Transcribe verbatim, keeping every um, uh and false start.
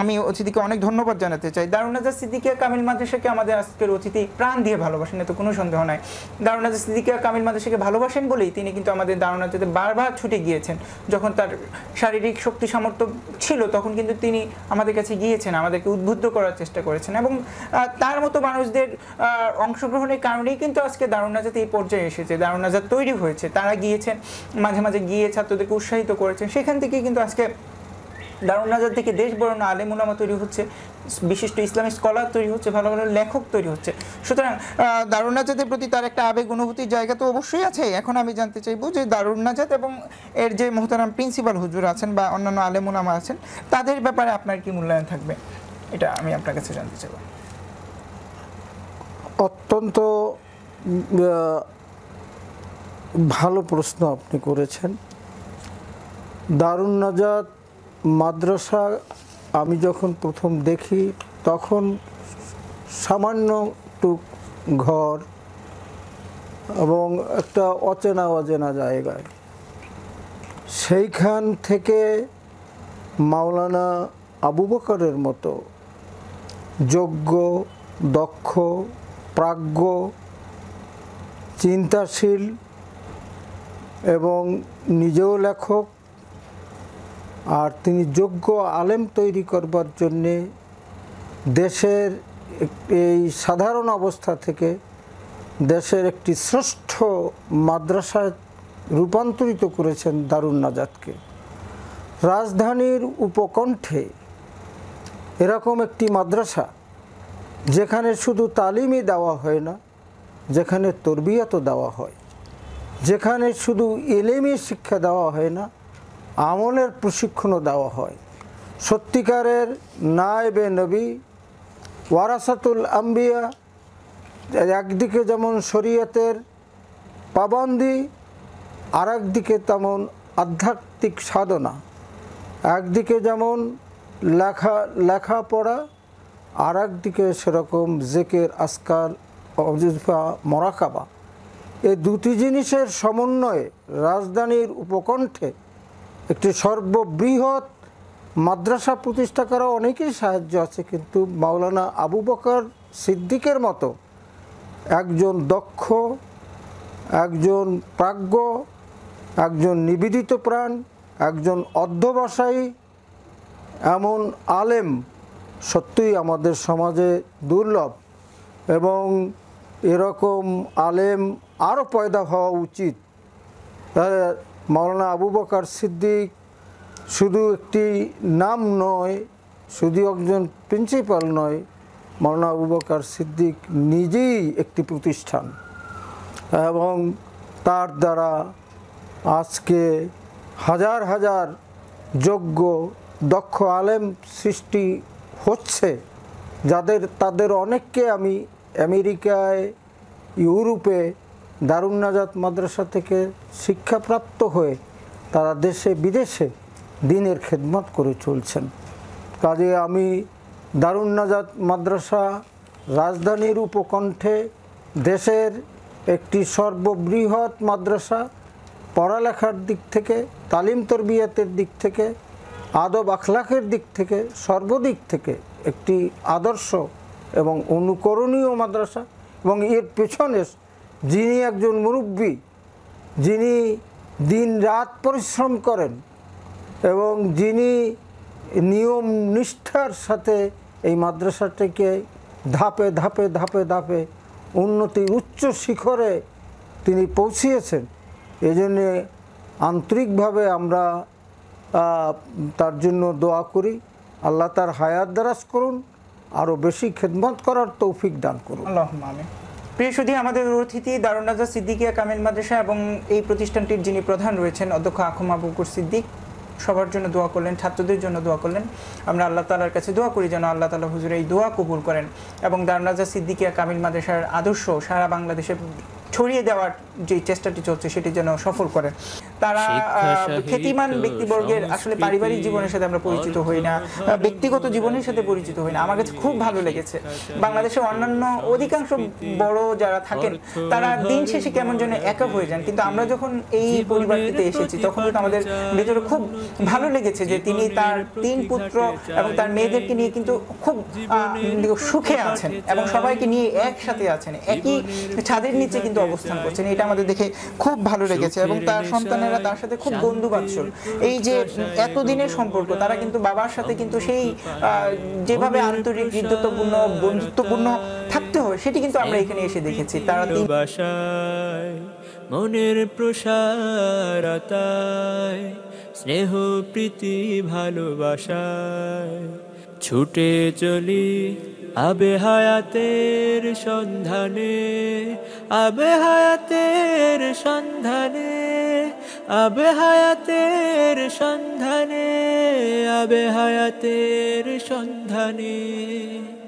আমি অতিথিকে অনেক ধন্যবাদ জানাতে চাই। দারুনাজাত সিদ্দিকিয়া কামিল মাদ্রাসাকে আমাদের আজকের অতিথি প্রাণ দিয়ে ভালোবাসেন, এতে কোনো সন্দেহ নাই। দারুনাজাত সিদ্দিকিয়া কামিল মাদ্রাসাকে ভালোবাসেন বলেই তিনি কিন্তু আমাদের দারুনাজাতে বারবার ছুটে গিয়েছেন। যখন তার শারীরিক শক্তি সামর্থ্য ছিল তখন কিন্তু তিনি আমাদের কাছে গিয়েছেন, আমাদেরকে উদ্বুদ্ধ করার চেষ্টা করেছেন, এবং তার মতো মানুষদের অংশগ্রহণের কারণেই কিন্তু আজকে দারুনাজাত এই পর্যায়ে এসেছে, দারুনাজাত তৈরি হয়েছে। তারা গিয়েছেন, মাঝে মাঝে গিয়ে ছাত্রদেরকে উৎসাহিত করেছেন, সেখান থেকে কিন্তু আজকে দারুনাজাত থেকে দেশ বরণ আলেম উলামা তৈরি হচ্ছে, বিশিষ্ট ইসলামিক স্কলার তৈরি হচ্ছে, ভালো ভালো লেখক তৈরি হচ্ছে। সুতরাং দারুনাজাতের প্রতি তার একটা আবেগ অনুভূতির জায়গা তো অবশ্যই আছে। এখন আমি জানতে চাইব যে দারুনাজাত এবং এর যে মোহতারাম প্রিন্সিপাল হুজুর আছেন বা অন্যান্য আলেম উলামা আছেন তাদের ব্যাপারে আপনার কি মূল্যায়ন থাকবে, এটা আমি আপনার কাছে জানতে চাইব। অত্যন্ত ভালো প্রশ্ন আপনি করেছেন। দারুনাজাত মাদ্রাসা আমি যখন প্রথম দেখি তখন সামান্য টুক ঘর এবং একটা অচেনা অচেনা জায়গায়, সেইখান থেকে মাওলানা আবু বকরের মতো যোগ্য, দক্ষ, প্রাজ্ঞ, চিন্তাশীল এবং নিজেও লেখক, আর তিনি যোগ্য আলেম তৈরি করবার জন্যে দেশের এই সাধারণ অবস্থা থেকে দেশের একটি শ্রেষ্ঠ মাদ্রাসায় রূপান্তরিত করেছেন দারুনাজাতকে। রাজধানীর উপকণ্ঠে এরকম একটি মাদ্রাসা যেখানে শুধু তালিমই দেওয়া হয় না, যেখানে তরবিয়াতও দেওয়া হয়, যেখানে শুধু এলেমই শিক্ষা দেওয়া হয় না, আমলের প্রশিক্ষণও দেওয়া হয়। সত্যিকারের নায়েবে নবী, ওয়ারাসাতুল আম্বিয়া, একদিকে যেমন শরীয়তের পাবন্দি, আর একদিকে তেমন আধ্যাত্মিক সাধনা। একদিকে যেমন লেখা লেখাপড়া, আর একদিকে সেরকম জেকের, আজকার, অজুফা, মরাকাবা, এই দুটি জিনিসের সমন্বয়ে রাজধানীর উপকণ্ঠে একটি সর্ববৃহৎ মাদ্রাসা প্রতিষ্ঠা করা অনেকেই সাহায্য আছে, কিন্তু মাওলানা আবু বকর সিদ্দিকের মতো একজন দক্ষ, একজন প্রাজ্ঞ, একজন নিবেদিত প্রাণ, একজন অধ্যবসায়ী এমন আলেম সত্যিই আমাদের সমাজে দুর্লভ, এবং এরকম আলেম আরও পয়দা হওয়া উচিত। মাওলানা আবু বকর সিদ্দিক শুধু একটি নাম নয়, শুধু একজন প্রিন্সিপাল নয়, মাওলানা আবু বকর সিদ্দিক নিজেই একটি প্রতিষ্ঠান, এবং তার দ্বারা আজকে হাজার হাজার যোগ্য দক্ষ আলেম সৃষ্টি হচ্ছে, যাদের তাদের অনেককে আমি আমেরিকায়, ইউরোপে দারুনাজাত মাদ্রাসা থেকে শিক্ষাপ্রাপ্ত হয়ে তারা দেশে বিদেশে দ্বীনের খেদমত করে চলছেন। কাজে আমি দারুনাজাত মাদ্রাসা রাজধানীর উপকণ্ঠে দেশের একটি সর্ববৃহৎ মাদ্রাসা, পড়ালেখার দিক থেকে, তালিম তরবিয়াতের দিক থেকে, আদব আখলাকের দিক থেকে, সর্বদিক থেকে একটি আদর্শ এবং অনুকরণীয় মাদ্রাসা, এবং এর পেছনে যিনি একজন মুরব্বী, যিনি দিন রাত পরিশ্রম করেন এবং যিনি নিয়ম নিষ্ঠার সাথে এই মাদ্রাসাটিকে ধাপে ধাপে ধাপে ধাপে উন্নতির উচ্চ শিখরে তিনি পৌঁছিয়েছেন, এজন্যে আন্তরিকভাবে আমরা তার জন্য দোয়া করি। আল্লাহ তার হায়াত দারাজ করুন, আরও বেশি খেদমত করার তৌফিক দান করুন। আল্লাহুম্মা আমিন। প্রিয় সুধী, আমাদের অতিথি দারুনাজাত সিদ্দিকিয়া কামিল মাদ্রাসা এবং এই প্রতিষ্ঠানটির যিনি প্রধান রয়েছেন অধ্যক্ষ আখম আবু বকর সিদ্দিক, সবার জন্য দোয়া করলেন, ছাত্রদের জন্য দোয়া করলেন। আমরা আল্লাহ তাআলার কাছে দোয়া করি যেন আল্লাহ তাআলা হুজুর এই দোয়া কবুল করেন এবং দারুনাজাত সিদ্দিকিয়া কামিল মাদ্রাসার আদর্শ সারা বাংলাদেশে ছড়িয়ে দেওয়ার যে চেষ্টাটি চলছে সেটি যেন সফল করেন। তারা খ্যাতিমান ব্যক্তিবর্গের আসলে পারিবারিক জীবনের সাথে আমরা পরিচিত হই না, ব্যক্তিগত জীবনের সাথে পরিচিত হই না। আমার কাছে খুব ভালো লেগেছে বাংলাদেশের অন্যান্য অধিকাংশ বড় যারা থাকেন তারা দিন শেষে কেমন যেন একা হয়ে যান, কিন্তু আমরা যখন এই পরিবারটিতে এসেছি তখন তো আমাদের ভিতরে খুব ভালো লেগেছে যে তিনি তার তিন পুত্র এবং তার মেয়েদেরকে নিয়ে কিন্তু খুব সুখে আছেন এবং সবাইকে নিয়ে একসাথে আছেন, একই ছাদের নিচে কিন্তু অবস্থান করছেন। এটা আমাদের দেখে খুব ভালো লেগেছে এবং তার সন্তানেরা তার সাথে খুব বন্ধুবাৎসল। এই যে এতদিনের সম্পর্ক তারা কিন্তু বাবার সাথে কিন্তু সেই যেভাবে আন্তরিক হৃদ্যতাপূর্ণ বন্ধুত্বপূর্ণ থাকতে হয় সেটি কিন্তু আমরা এখানে এসে দেখেছি। তারা ভালোবাসায় মনের প্রসারতায় স্নেহ প্রীতি ভালোবাসায় ছুটে চলি আবেহায়াতের সন্ধানে, আবেহায়াতের সন্ধানে, আবেহায়াতের সন্ধানে, আবেহায়াতের সন্ধানে।